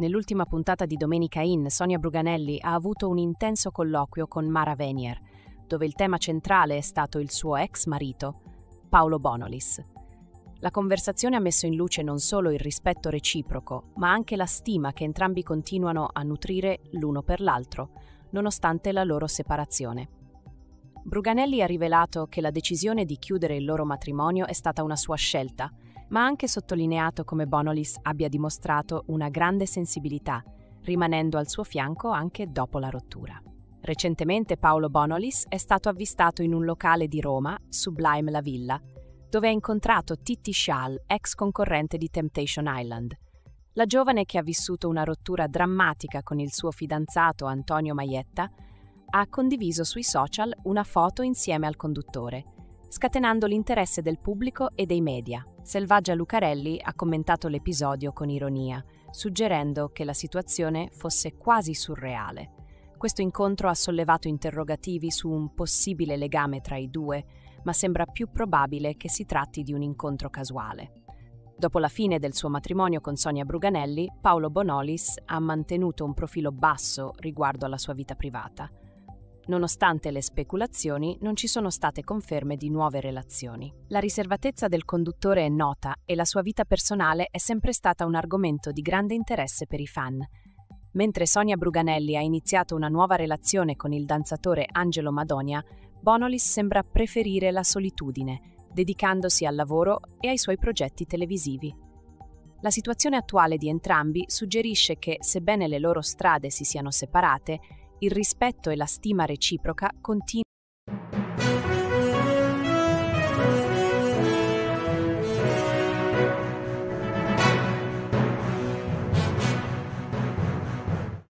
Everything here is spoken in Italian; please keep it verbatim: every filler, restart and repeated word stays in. Nell'ultima puntata di Domenica In, Sonia Bruganelli ha avuto un intenso colloquio con Mara Venier, dove il tema centrale è stato il suo ex marito, Paolo Bonolis. La conversazione ha messo in luce non solo il rispetto reciproco, ma anche la stima che entrambi continuano a nutrire l'uno per l'altro, nonostante la loro separazione. Bruganelli ha rivelato che la decisione di chiudere il loro matrimonio è stata una sua scelta, ma ha anche sottolineato come Bonolis abbia dimostrato una grande sensibilità, rimanendo al suo fianco anche dopo la rottura. Recentemente Paolo Bonolis è stato avvistato in un locale di Roma, Sublime La Villa, dove ha incontrato Titty Scial, ex concorrente di Temptation Island. La giovane, che ha vissuto una rottura drammatica con il suo fidanzato Antonio Maietta, ha condiviso sui social una foto insieme al conduttore, scatenando l'interesse del pubblico e dei media. Selvaggia Lucarelli ha commentato l'episodio con ironia, suggerendo che la situazione fosse quasi surreale. Questo incontro ha sollevato interrogativi su un possibile legame tra i due, ma sembra più probabile che si tratti di un incontro casuale. Dopo la fine del suo matrimonio con Sonia Bruganelli, Paolo Bonolis ha mantenuto un profilo basso riguardo alla sua vita privata. Nonostante le speculazioni, non ci sono state conferme di nuove relazioni. La riservatezza del conduttore è nota e la sua vita personale è sempre stata un argomento di grande interesse per i fan. Mentre Sonia Bruganelli ha iniziato una nuova relazione con il danzatore Angelo Madonia, Bonolis sembra preferire la solitudine, dedicandosi al lavoro e ai suoi progetti televisivi. La situazione attuale di entrambi suggerisce che, sebbene le loro strade si siano separate, il rispetto e la stima reciproca continuano.